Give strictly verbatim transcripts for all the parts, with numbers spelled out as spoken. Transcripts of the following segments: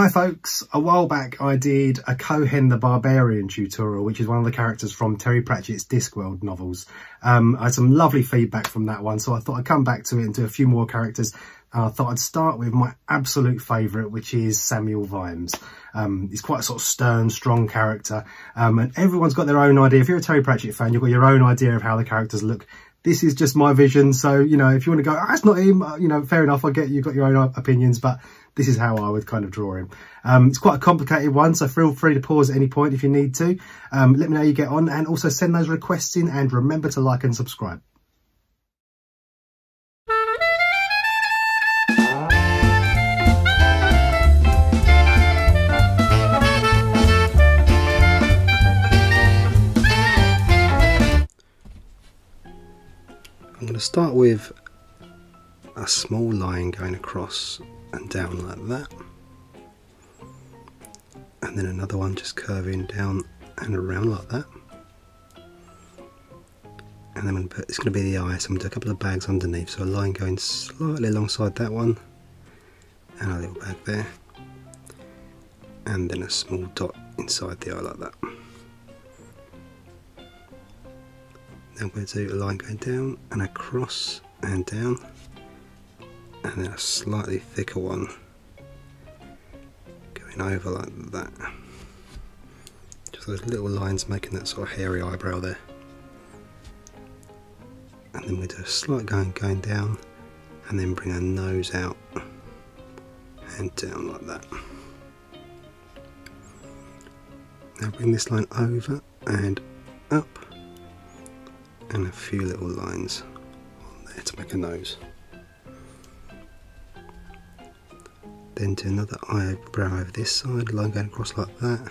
Hi folks, a while back I did a Cohen the Barbarian tutorial, which is one of the characters from Terry Pratchett's Discworld novels. Um, I had some lovely feedback from that one, so I thought I'd come back to it and do a few more characters. And I thought I'd start with my absolute favourite, which is Samuel Vimes. Um, he's quite a sort of stern, strong character, um, and everyone's got their own idea. If you're a Terry Pratchett fan, you've got your own idea of how the characters look. This is just my vision, so, you know, if you want to go, oh, that's not him, you know, fair enough, I get you've got your own opinions, but this is how I would kind of draw him. Um, it's quite a complicated one, so feel free to pause at any point if you need to. Um, let me know how you get on, and also send those requests in, and remember to like and subscribe. I'm going to start with a small line going across and down like that, and then another one just curving down and around like that, and then I'm going to put, it's going to be the eye, so I'm going to do a couple of bags underneath, so a line going slightly alongside that one and a little bag there, and then a small dot inside the eye like that. I'm going to do a line going down and across and down, and then a slightly thicker one going over like that. Just those little lines making that sort of hairy eyebrow there. And then we do a slight going going down, and then bring our nose out and down like that. Now bring this line over and up, and a few little lines on there to make a nose. Then do another eyebrow over this side, line going across like that,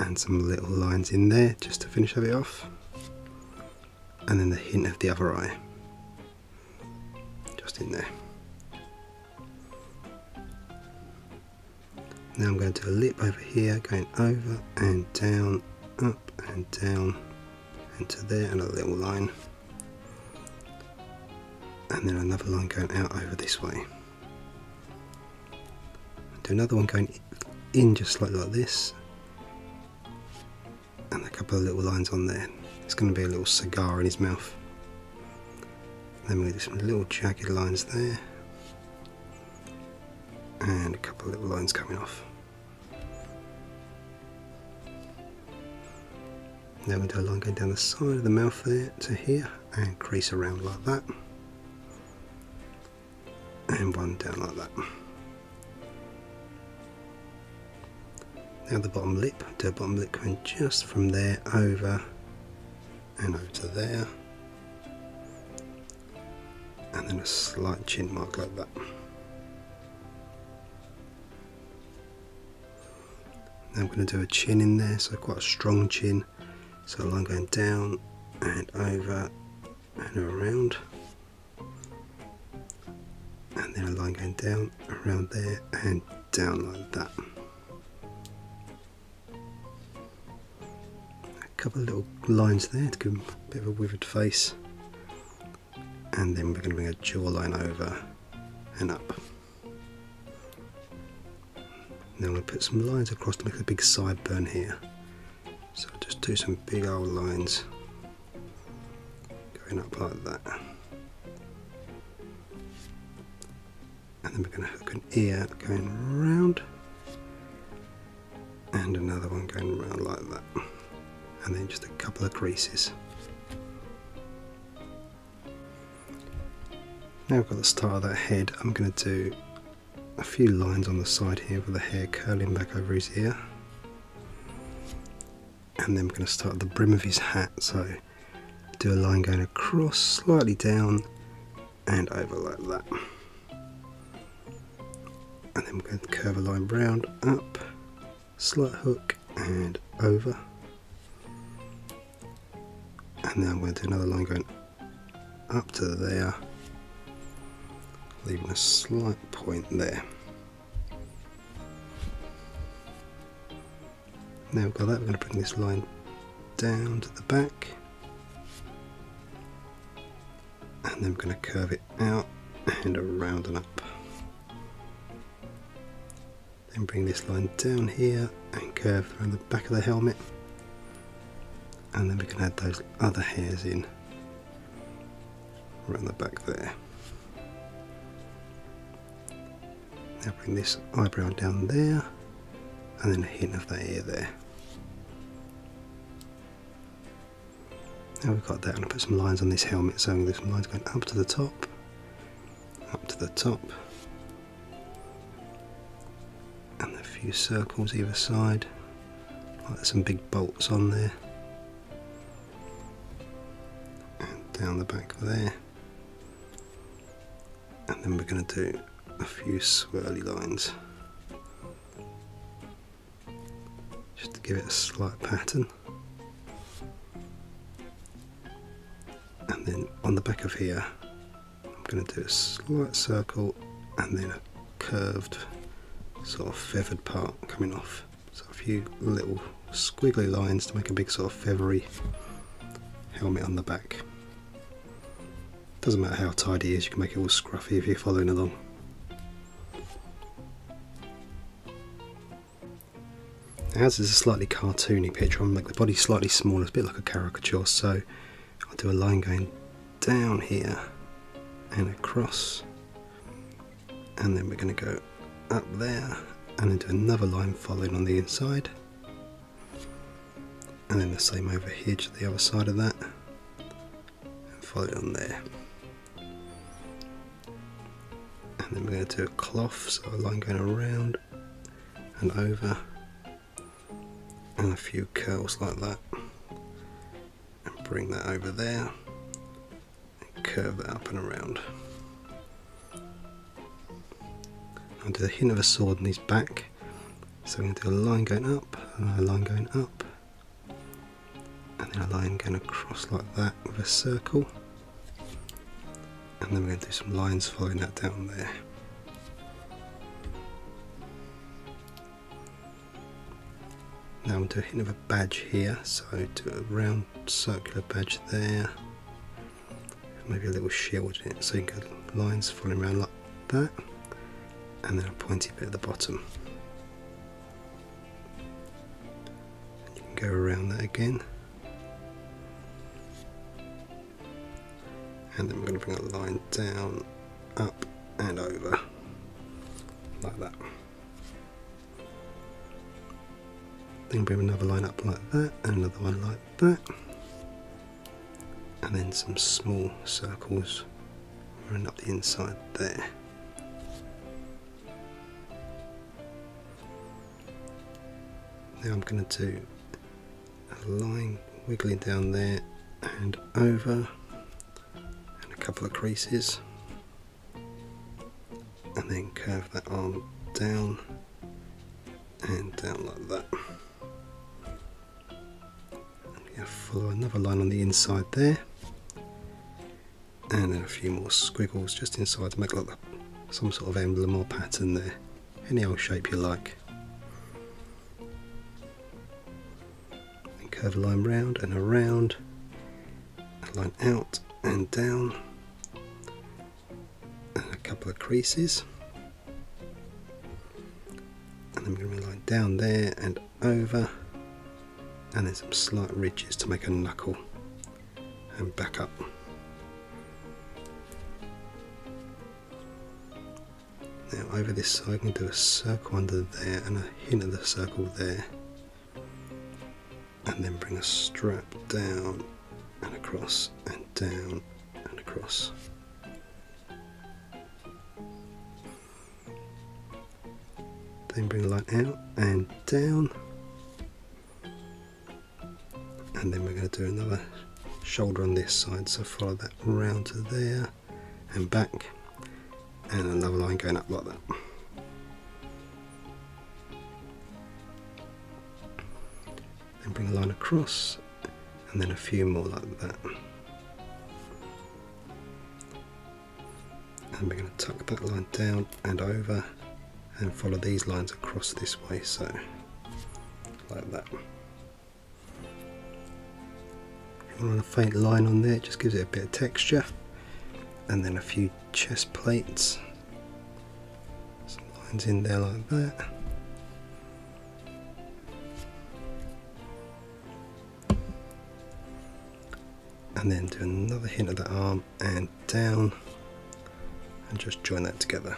and some little lines in there just to finish it off, and then the hint of the other eye just in there. Now I'm going to do a lip over here, going over and down, up and down, into there, and a little line, and then another line going out over this way. Do another one going in just slightly like this, and a couple of little lines on there. It's going to be a little cigar in his mouth. Then we do some little jagged lines there, and a couple of little lines coming off. Now we're going to do a line going down the side of the mouth there to here, and crease around like that, and one down like that. Now the bottom lip, do a bottom lip going just from there over and over to there, and then a slight chin mark like that. Now I'm going to do a chin in there, so quite a strong chin. So a line going down and over and around, and then a line going down around there and down like that. A couple of little lines there to give him a bit of a withered face, and then we're going to bring a jawline over and up. Now I'm going to put some lines across to make a big sideburn here. So just do some big old lines going up like that, and then we're going to hook an ear going round, and another one going round like that, and then just a couple of creases. Now we've got the start of that head, I'm going to do a few lines on the side here with the hair curling back over his ear. And then we're going to start at the brim of his hat, so do a line going across, slightly down and over like that, and then we're going to curve a line round, up, slight hook and over, and then we're going to do another line going up to there, leaving a slight point there. Now we've got that, we're going to bring this line down to the back, and then we're going to curve it out and around and up. Then bring this line down here and curve around the back of the helmet. And then we can add those other hairs in around the back there. Now bring this eyebrow down there, and then a hint of that ear there. Now we've got that, and I'll put some lines on this helmet, so there's some lines going up to the top, up to the top, and a few circles either side, like there's some big bolts on there, and down the back there, and then we're going to do a few swirly lines, just to give it a slight pattern. And then on the back of here, I'm going to do a slight circle and then a curved sort of feathered part coming off. So a few little squiggly lines to make a big sort of feathery helmet on the back. Doesn't matter how tidy it is, you can make it all scruffy if you're following along. Now, as this is a slightly cartoony picture, I'm going to make the body slightly smaller, it's a bit like a caricature, so I'll do a line going down here and across, and then we're going to go up there and then do another line following on the inside, and then the same over here to the other side of that and follow it on there. And then we're going to do a cloth, so a line going around and over and a few curls like that. Bring that over there and curve that up and around. I'll do a hint of a sword in his back, so I'm going to do a line going up, a line going up, and then a line going across like that with a circle, and then we're going to do some lines following that down there. Now I'm doing a hint of a badge here, so do a round circular badge there, maybe a little shield in it, so you can get lines falling around like that, and then a pointy bit at the bottom. And you can go around that again, and then we're going to bring a line down, up and over, like that. Then bring another line up like that, and another one like that, and then some small circles running up the inside there. Now I'm going to do a line wiggling down there and over, and a couple of creases, and then curve that arm down and down like that. Follow another line on the inside there, and then a few more squiggles just inside to make like some sort of emblem or pattern there, any old shape you like. And curve a line round and around, a line out and down, and a couple of creases, and then we're going to line down there and over, and then some slight ridges to make a knuckle, and back up. Now over this side, I'm going to do a circle under there, and a hint of the circle there, and then bring a strap down, and across, and down, and across. Then bring the line out, and down, and then we're going to do another shoulder on this side, so follow that round to there and back, and another line going up like that. Then bring a line across, and then a few more like that. And we're going to tuck that line down and over, and follow these lines across this way, so like that. On a faint line on there, it just gives it a bit of texture, and then a few chest plates, some lines in there like that, and then do another hint of the arm and down and just join that together.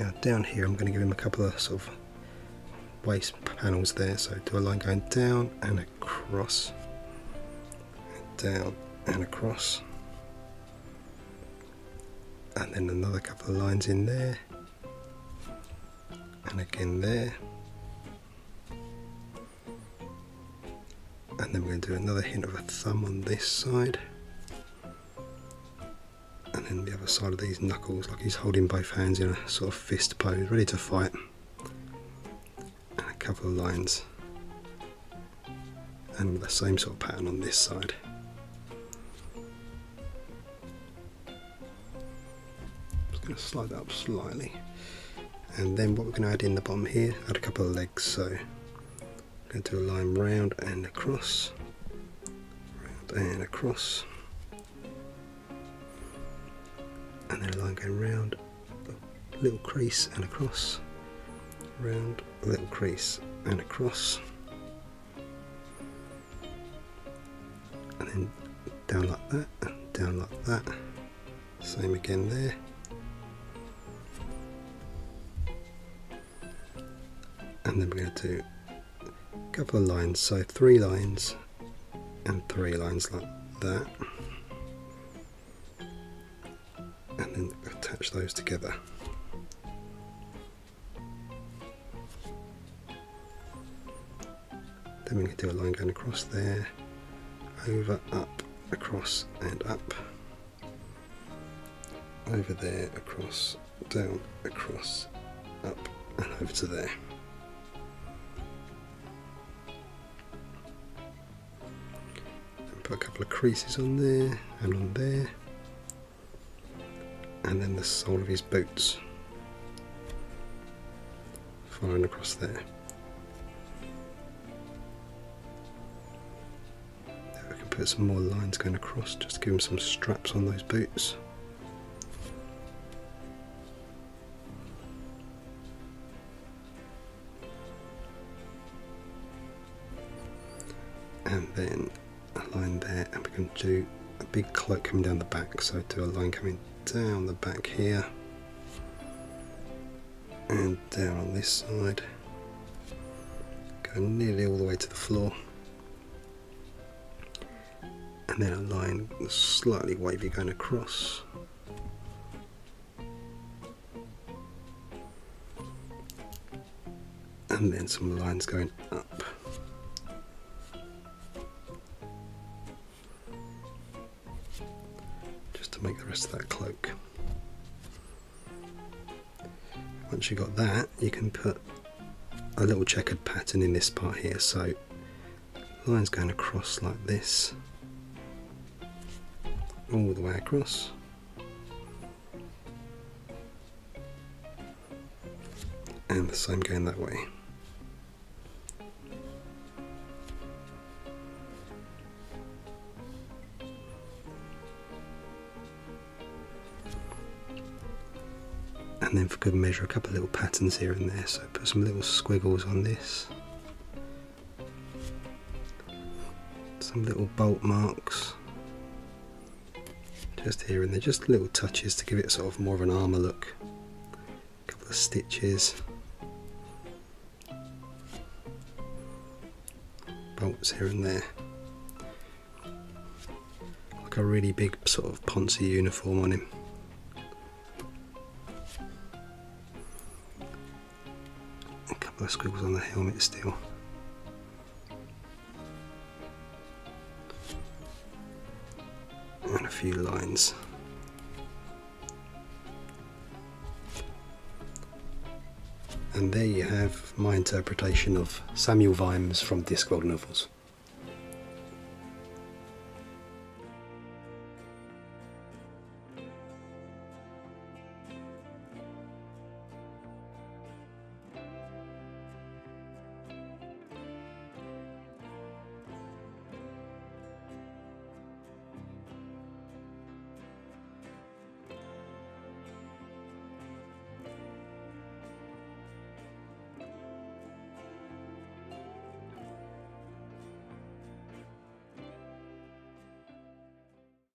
Now down here I'm going to give him a couple of sort of waist panels there, so do a line going down and across, and down and across, and then another couple of lines in there, and again there, and then we're going to do another hint of a thumb on this side, and then the other side of these knuckles, like he's holding both hands in a sort of fist pose, ready to fight, and a couple of lines, and the same sort of pattern on this side. Going to slide that up slightly, and then what we're going to add in the bottom here, add a couple of legs, so I'm going to do a line round and across, round and across, and then a line going round, little crease and across, round, little crease and across, and then down like that, and down like that, same again there. And then we're going to do a couple of lines, so three lines and three lines like that, and then attach those together. Then we're going to do a line going across there, over, up, across and up, over there, across, down, across, up and over to there. A couple of creases on there and on there, and then the sole of his boots following across there. Now we can put some more lines going across just to give him some straps on those boots. And then line there, and we're going to do a big cloak coming down the back, so do a line coming down the back here and down on this side, go nearly all the way to the floor, and then a line slightly wavy going across, and then some lines going up. Make the rest of that cloak. Once you've got that, you can put a little checkered pattern in this part here, so lines going across like this, all the way across, and the same going that way. And then for good measure, a couple of little patterns here and there, so put some little squiggles on this, some little bolt marks just here and there, just little touches to give it sort of more of an armour look, a couple of stitches, bolts here and there, like a really big sort of Ponzi uniform on him. Squiggles on the helmet still, and a few lines, and there you have my interpretation of Samuel Vimes from Discworld novels.